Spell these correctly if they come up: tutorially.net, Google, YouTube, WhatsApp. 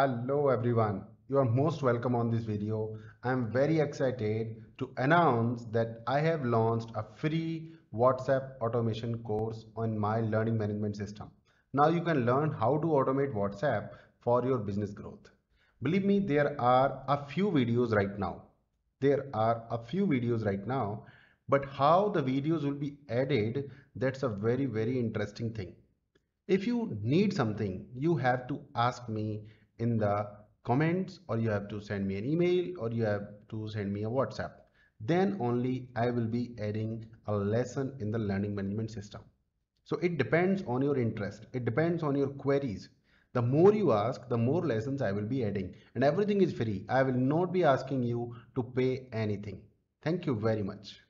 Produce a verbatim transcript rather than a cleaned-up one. Hello everyone, you are most welcome on this video. I am very excited to announce that I have launched a free WhatsApp automation course on my learning management system. Now you can learn how to automate WhatsApp for your business growth. Believe me, there are a few videos right now. There are a few videos right now, but how the videos will be added, that's a very, very interesting thing. If you need something, you have to ask me in the comments, or you have to send me an email, or you have to send me a WhatsApp. Then only I will be adding a lesson in the learning management system. So it depends on your interest. It depends on your queries. The more you ask, the more lessons I will be adding, and everything is free. I will not be asking you to pay anything. Thank you very much.